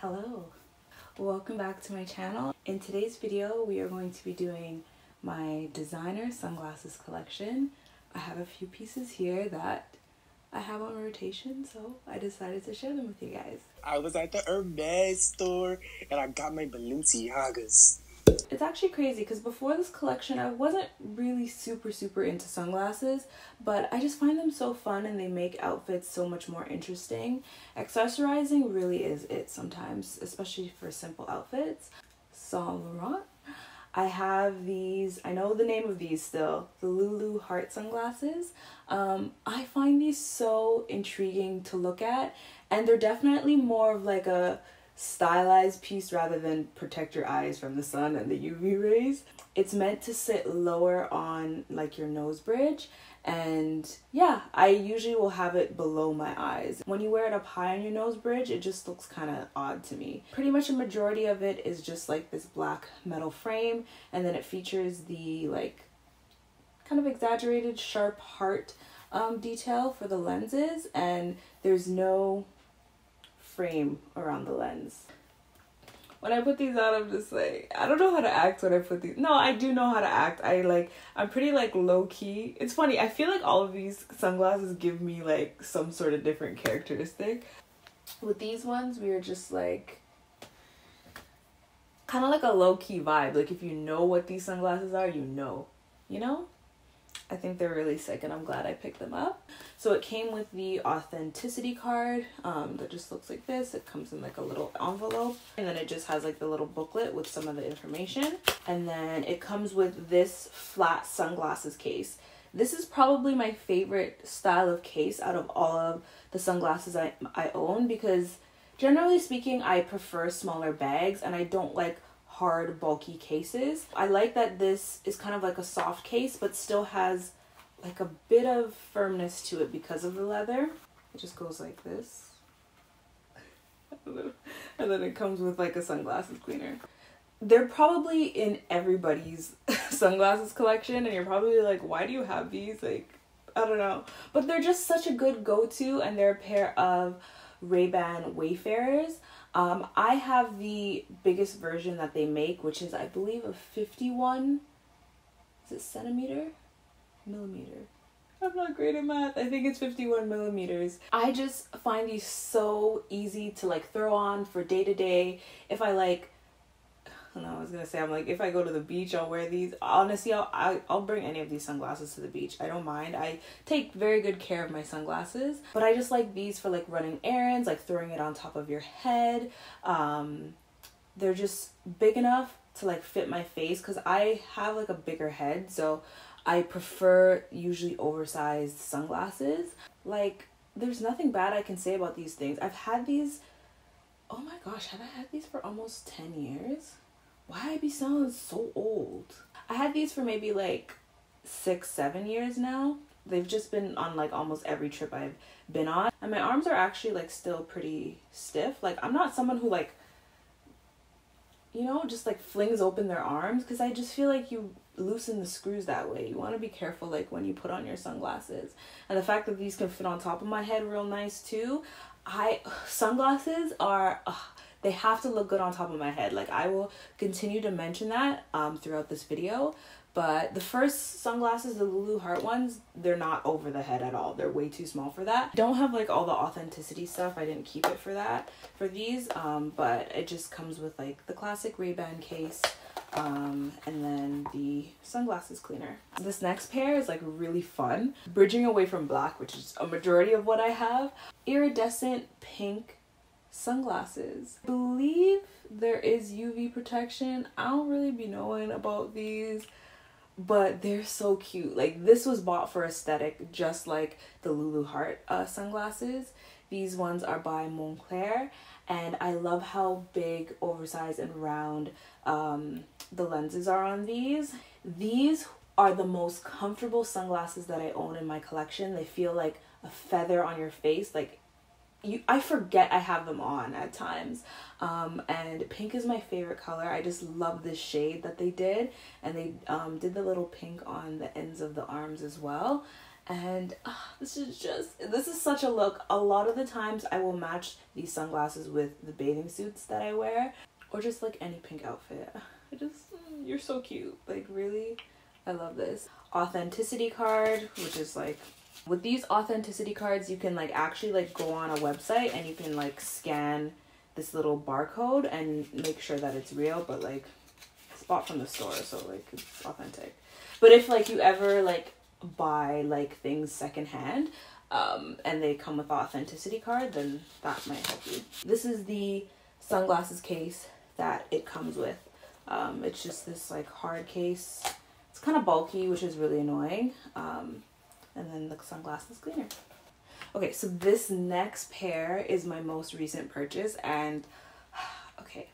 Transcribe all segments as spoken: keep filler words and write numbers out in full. Hello, welcome back to my channel. In today's video we are going to be doing my designer sunglasses collection. I have a few pieces here that I have on rotation, so I decided to share them with you guys. I was at the Hermès store and I got my Balenciagas. It's actually crazy because before this collection I wasn't really super super into sunglasses, but I just find them so fun and they make outfits so much more interesting. Accessorizing really is it sometimes, especially for simple outfits. Saint Laurent. I have these, I know the name of these still, the Lulu Heart sunglasses. Um, I find these so intriguing to look at, and they're definitely more of like a stylized piece rather than protect your eyes from the sun and the U V rays. It's meant to sit lower on like your nose bridge, and yeah, I usually will have it below my eyes. When you wear it up high on your nose bridge, it just looks kind of odd to me. Pretty much a majority of it is just like this black metal frame, and then it features the like kind of exaggerated sharp heart um, detail for the lenses, and there's no frame around the lens. When I put these out, I'm just like, I don't know how to act when I put these. No, I do know how to act. I like, I'm pretty like low key. It's funny. I feel like all of these sunglasses give me like some sort of different characteristic. With these ones, we are just like, kind of like a low key vibe. Like if you know what these sunglasses are, you know, you know? I think they're really sick and I'm glad I picked them up. So it came with the authenticity card um, that just looks like this. It comes in like a little envelope, and then it just has like the little booklet with some of the information. And then it comes with this flat sunglasses case. This is probably my favorite style of case out of all of the sunglasses I, I own, because generally speaking, I prefer smaller bags and I don't like hard bulky cases. I like that this is kind of like a soft case but still has like a bit of firmness to it because of the leather. It just goes like this and then it comes with like a sunglasses cleaner. They're probably in everybody's sunglasses collection and you're probably like, why do you have these? Like, I don't know, but they're just such a good go-to, and they're a pair of Ray-Ban Wayfarers. Um, I have the biggest version that they make, which is, I believe, a fifty-one, is it centimeter? Millimeter. I'm not great at math. I think it's fifty-one millimeters. I just find these so easy to like throw on for day to day. If I like, I don't know, I was gonna say, I'm like, if I go to the beach, I'll wear these. Honestly, I'll, I, I'll bring any of these sunglasses to the beach. I don't mind. I take very good care of my sunglasses, but I just like these for like running errands, like throwing it on top of your head. Um, they're just big enough to like fit my face, because I have like a bigger head, so I prefer usually oversized sunglasses. Like, there's nothing bad I can say about these things. I've had these, oh my gosh, have I had these for almost ten years? Why I be sounding so old? I had these for maybe like six, seven years now. They've just been on like almost every trip I've been on. And my arms are actually like still pretty stiff. Like, I'm not someone who like, you know, just like flings open their arms, because I just feel like you loosen the screws that way. You want to be careful like when you put on your sunglasses, and the fact that these can fit on top of my head real nice too. I sunglasses are ugh, they have to look good on top of my head. Like, I will continue to mention that um throughout this video, but the first sunglasses, the Lulu Heart ones, they're not over the head at all. They're way too small for that. I don't have like all the authenticity stuff. I didn't keep it for that for these, um but it just comes with like the classic Ray-Ban case, um and then the sunglasses cleaner. This next pair is like really fun, bridging away from black, which is a majority of what I have. Iridescent pink sunglasses. I believe there is U V protection. I don't really be knowing about these, but they're so cute. Like, this was bought for aesthetic, just like the Lulu Heart uh sunglasses. These ones are by Moncler, and I love how big, oversized, and round um, the lenses are on these. These are the most comfortable sunglasses that I own in my collection. They feel like a feather on your face. Like, you, I forget I have them on at times. Um, and pink is my favorite color. I just love this shade that they did. And they um, did the little pink on the ends of the arms as well. And uh, this is just, this is such a look. A lot of the times I will match these sunglasses with the bathing suits that I wear, or just like any pink outfit. I just, you're so cute. Like really, I love this. Authenticity card, which is like, with these authenticity cards, you can like actually like go on a website and you can like scan this little barcode and make sure that it's real, but like it's bought from the store, so like it's authentic. But if like you ever like buy like things secondhand um, and they come with authenticity card, then that might help you. This is the sunglasses case that it comes with. Um, it's just this like hard case. It's kind of bulky, which is really annoying. Um, and then the sunglasses cleaner. Okay, so this next pair is my most recent purchase, and okay,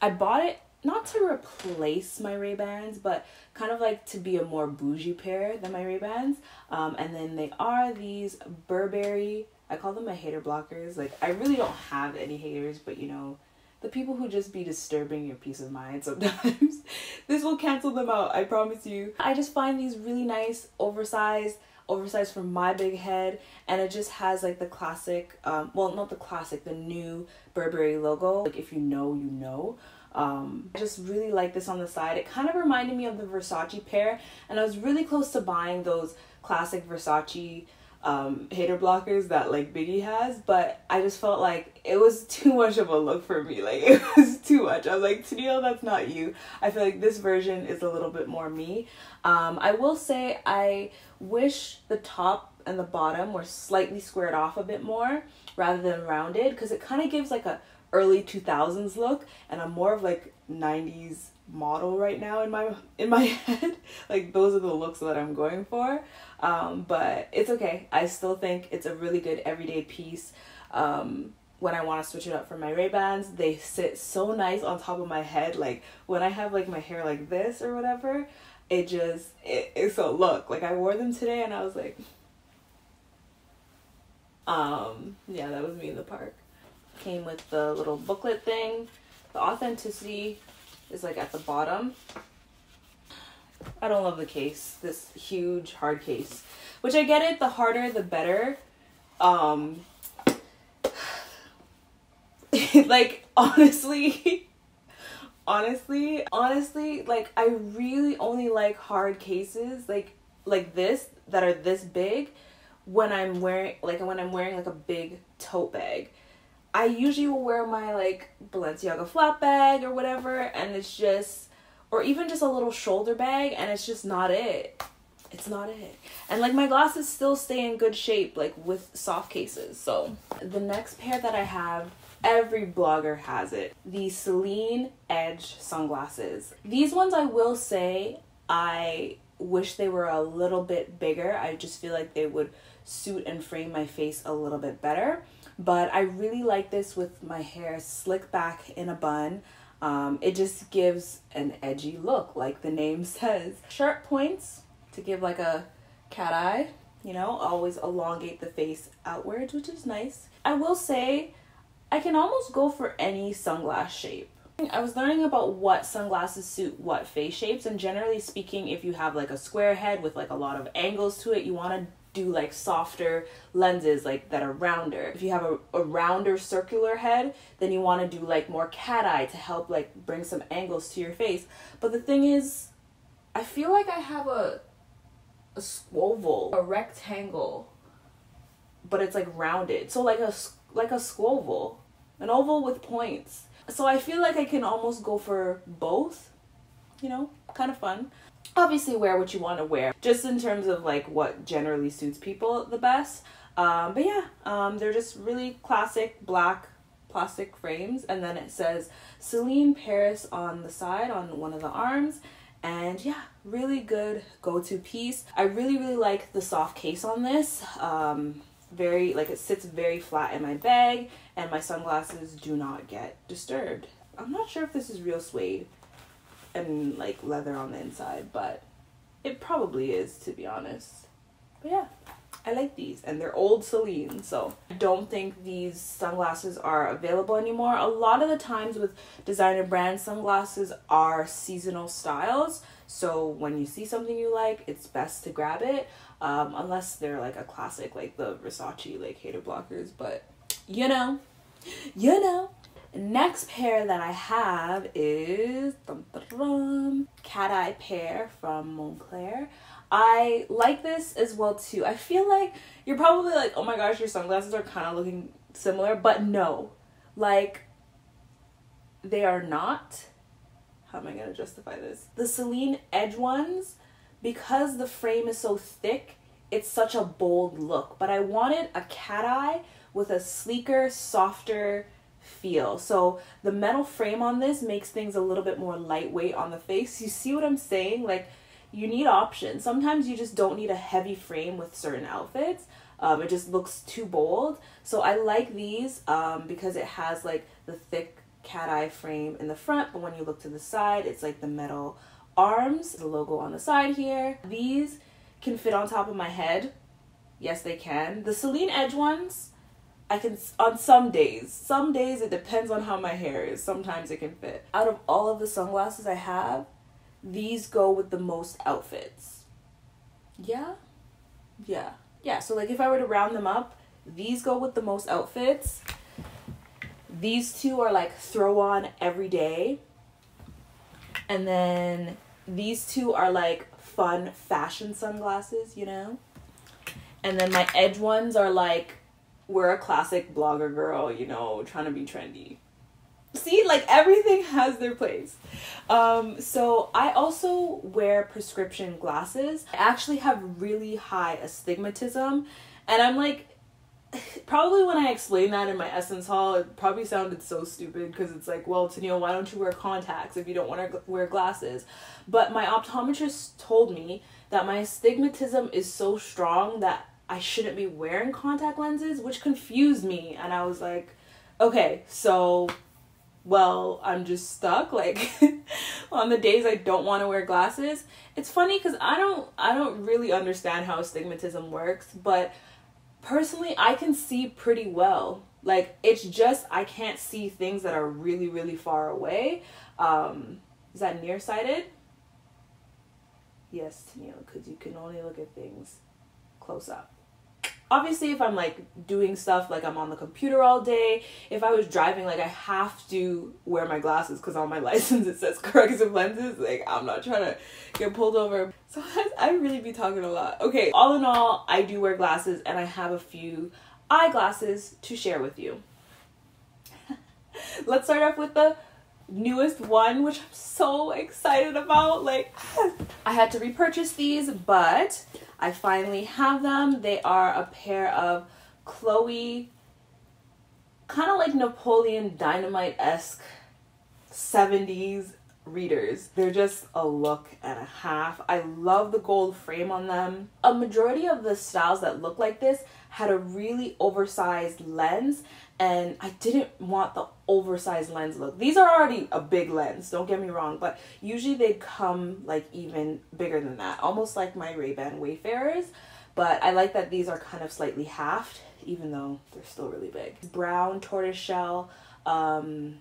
I bought it not to replace my Ray-Bans, but kind of like to be a more bougie pair than my Ray-Bans. Um, and then they are these Burberry, I call them my hater blockers. Like I really don't have any haters, but you know, the people who just be disturbing your peace of mind sometimes. This will cancel them out, I promise you. I just find these really nice, oversized, oversized for my big head, and it just has like the classic, um, well not the classic, the new Burberry logo. Like if you know, you know. Um, I just really like this on the side. It kind of reminded me of the Versace pair, and I was really close to buying those classic Versace um, hater blockers that like Biggie has, but I just felt like it was too much of a look for me. Like it was too much. I was like, Tennille, that's not you. I feel like this version is a little bit more me. Um, I will say I wish the top and the bottom were slightly squared off a bit more rather than rounded, because it kind of gives like a early two thousands look, and I'm more of like nineties model right now in my in my head. Like those are the looks that I'm going for, um but it's okay. I still think it's a really good everyday piece. Um when I want to switch it up for my Ray-Bans, they sit so nice on top of my head. Like when I have like my hair like this or whatever, it just it, it's a look. Like I wore them today and I was like, um yeah, that was me in the park. Came with the little booklet thing. The authenticity is like at the bottom. I don't love the case, this huge hard case, which I get it, the harder the better. Um, like honestly, honestly, honestly, like I really only like hard cases like like this that are this big when I'm wearing like when I'm wearing like a big tote bag. I usually will wear my like Balenciaga flap bag or whatever, and it's just, or even just a little shoulder bag, and it's just not it. It's not it. And like my glasses still stay in good shape like with soft cases. So the next pair that I have, every blogger has it. The Celine Edge sunglasses. These ones, I will say, I wish they were a little bit bigger. I just feel like they would suit and frame my face a little bit better. But I really like this with my hair slicked back in a bun. Um, it just gives an edgy look, like the name says. Sharp points to give like a cat eye, you know, always elongate the face outwards, which is nice. I will say I can almost go for any sunglass shape. I was learning about what sunglasses suit what face shapes, and generally speaking, if you have like a square head with like a lot of angles to it, you want to do like softer lenses like that are rounder. If you have a, a rounder circular head, then you want to do like more cat eye to help like bring some angles to your face. But the thing is, I feel like I have a a squoval, a rectangle, but it's like rounded. So like a like a squoval, an oval with points. So I feel like I can almost go for both, you know, kind of fun. Obviously wear what you want to wear, just in terms of like what generally suits people the best. Um, but yeah, um, they're just really classic black plastic frames, and then it says Celine Paris on the side, on one of the arms, and yeah, really good go-to piece. I really, really like the soft case on this. Um, very, like it sits very flat in my bag, and my sunglasses do not get disturbed. I'm not sure if this is real suede and like leather on the inside, but it probably is, to be honest. But yeah, I like these, and they're old Celine, so I don't think these sunglasses are available anymore. A lot of the times with designer brand sunglasses are seasonal styles, so when you see something you like, it's best to grab it, um, unless they're like a classic, like the Versace like hater blockers, but you know, you know. Next pair that I have is dum, dum, dum, cat eye pair from Moncler. I like this as well too. I feel like you're probably like, oh my gosh, your sunglasses are kind of looking similar, but no, like they are not. How am I gonna justify this? The Celine Edge ones, because the frame is so thick, it's such a bold look, but I wanted a cat eye with a sleeker, softer feel. So the metal frame on this makes things a little bit more lightweight on the face. You see what I'm saying? Like, you need options. Sometimes you just don't need a heavy frame with certain outfits. Um, it just looks too bold. So I like these um, because it has like the thick cat eye frame in the front, but when you look to the side, it's like the metal arms, the logo on the side here. These can fit on top of my head. Yes, they can. The Celine Edge ones, I can, on some days, some days it depends on how my hair is. Sometimes it can fit. Out of all of the sunglasses I have, these go with the most outfits. Yeah? Yeah. Yeah, so like if I were to round them up, these go with the most outfits. These two are like throw on every day. And then these two are like fun fashion sunglasses, you know? And then my edge ones are like, we're a classic blogger girl, you know, trying to be trendy. See, like everything has their place. Um, so I also wear prescription glasses. I actually have really high astigmatism, and I'm like, probably when I explained that in my Essence haul, it probably sounded so stupid because it's like, well, Tennille, why don't you wear contacts if you don't want to wear glasses? But my optometrist told me that my astigmatism is so strong that I shouldn't be wearing contact lenses, which confused me. And I was like, okay, so, well, I'm just stuck. Like on the days I don't want to wear glasses. It's funny because I don't, I don't really understand how astigmatism works, but personally I can see pretty well. Like it's just, I can't see things that are really, really far away. Um, is that nearsighted? Yes, Tennille, because you can only look at things close up. Obviously, if I'm like doing stuff, like I'm on the computer all day, if I was driving, like I have to wear my glasses because on my license it says corrective lenses. Like I'm not trying to get pulled over. Sometimes I really be talking a lot. Okay, all in all, I do wear glasses and I have a few eyeglasses to share with you. Let's start off with the newest one, which I'm so excited about. Like I had to repurchase these, but I finally have them. They are a pair of Chloe, kind of like Napoleon Dynamite-esque seventies readers. They're just a look and a half. I love the gold frame on them. A majority of the styles that look like this had a really oversized lens, and I didn't want the oversized lens look. These are already a big lens, don't get me wrong, but usually they come like even bigger than that, almost like my Ray-Ban Wayfarers, but I like that these are kind of slightly halved, even though they're still really big. Brown tortoiseshell um,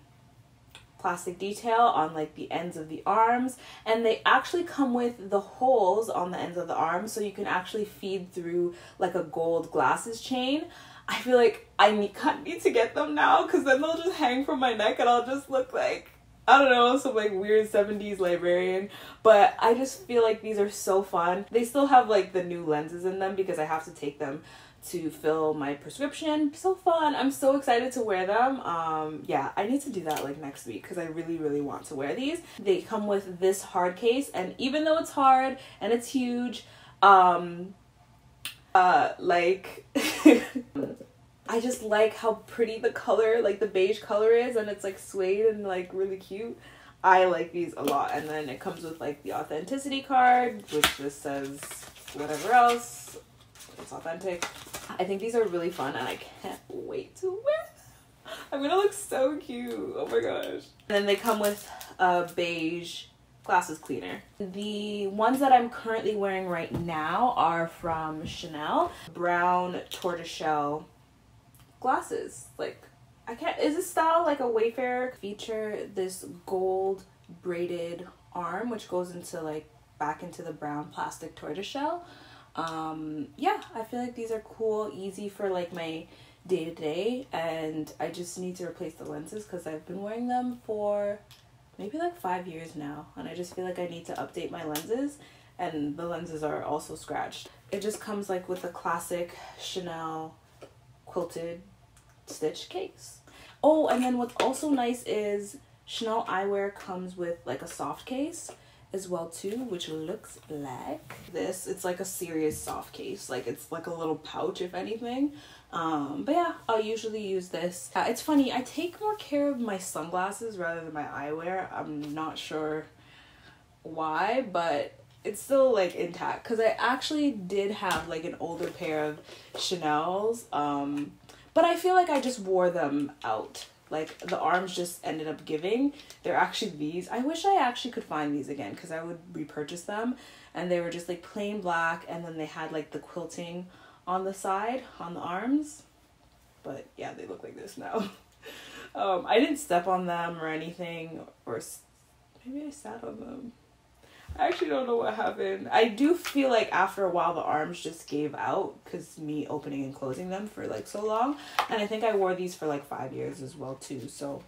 plastic detail on like the ends of the arms, and they actually come with the holes on the ends of the arms, so you can actually feed through like a gold glasses chain. I feel like I need, need to get them now because then they'll just hang from my neck and I'll just look like, I don't know, some like weird seventies librarian. But I just feel like these are so fun. They still have like the new lenses in them because I have to take them to fill my prescription. So fun. I'm so excited to wear them. Um, yeah, I need to do that like next week because I really, really want to wear these. They come with this hard case, and even though it's hard and it's huge, um, uh, like... I just like how pretty the color, like the beige color is, and it's like suede and like really cute. I like these a lot. And then it comes with like the authenticity card, which just says whatever else, it's authentic. I think these are really fun and I can't wait to wear them. I'm gonna look so cute, oh my gosh. And then they come with a beige glasses cleaner. The ones that I'm currently wearing right now are from Chanel. Brown tortoiseshell glasses. Like, I can't, is this style like a Wayfarer? Feature this gold braided arm, which goes into like back into the brown plastic tortoiseshell. Um, yeah, I feel like these are cool, easy for like my day to day, and I just need to replace the lenses because I've been wearing them for maybe like five years now, and I just feel like I need to update my lenses, and the lenses are also scratched. It just comes like with a classic Chanel quilted stitch case. Oh, and then what's also nice is Chanel eyewear comes with like a soft case as well too, which looks black. This, it's like a serious soft case, like it's like a little pouch if anything. Um, but yeah, I'll usually use this. Uh, it's funny, I take more care of my sunglasses rather than my eyewear. I'm not sure why, but it's still like intact because I actually did have like an older pair of Chanel's, um, but I feel like I just wore them out. Like the arms just ended up giving. They're actually these. I wish I actually could find these again because I would repurchase them. And they were just like plain black, and then they had like the quilting on the side, on the arms. But yeah, they look like this now. um, I didn't step on them or anything, or maybe I sat on them. I actually don't know what happened. I do feel like after a while the arms just gave out because me opening and closing them for like so long. And I think I wore these for like five years as well too. So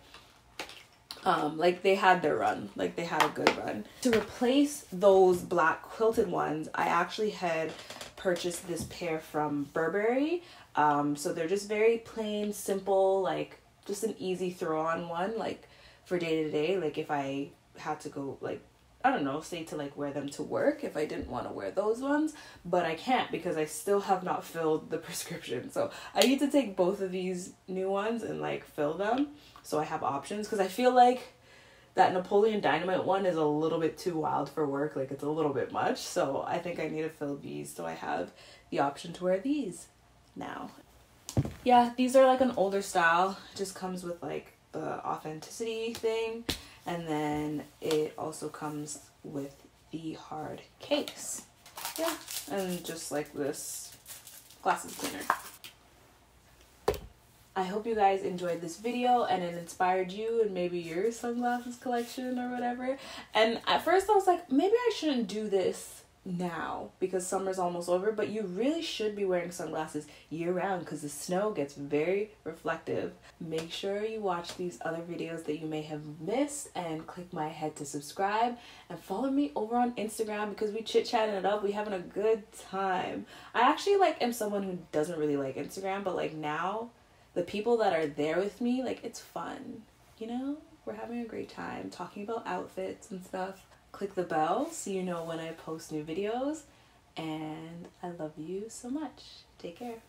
um, like they had their run, like they had a good run. To replace those black quilted ones, I actually had purchased this pair from Burberry. Um, so they're just very plain, simple, like just an easy throw on one, like for day to day. Like if I had to go like, I don't know, say to like wear them to work if I didn't want to wear those ones, but I can't because I still have not filled the prescription. So I need to take both of these new ones and like fill them so I have options, because I feel like that Napoleon Dynamite one is a little bit too wild for work. Like it's a little bit much. So I think I need to fill these so I have the option to wear these now. Yeah, these are like an older style. It just comes with like the authenticity thing. And then it also comes with the hard case. Yeah, and just like this glasses cleaner. I hope you guys enjoyed this video and it inspired you and maybe your sunglasses collection or whatever. And at first I was like, maybe I shouldn't do this now because summer's almost over, but you really should be wearing sunglasses year round because the snow gets very reflective. Make sure you watch these other videos that you may have missed and click my head to subscribe, and follow me over on Instagram because we chit-chatting it up, we having a good time. I actually like am someone who doesn't really like Instagram, but like now the people that are there with me, like it's fun, you know, we're having a great time talking about outfits and stuff. Click the bell so you know when I post new videos, and I love you so much. Take care.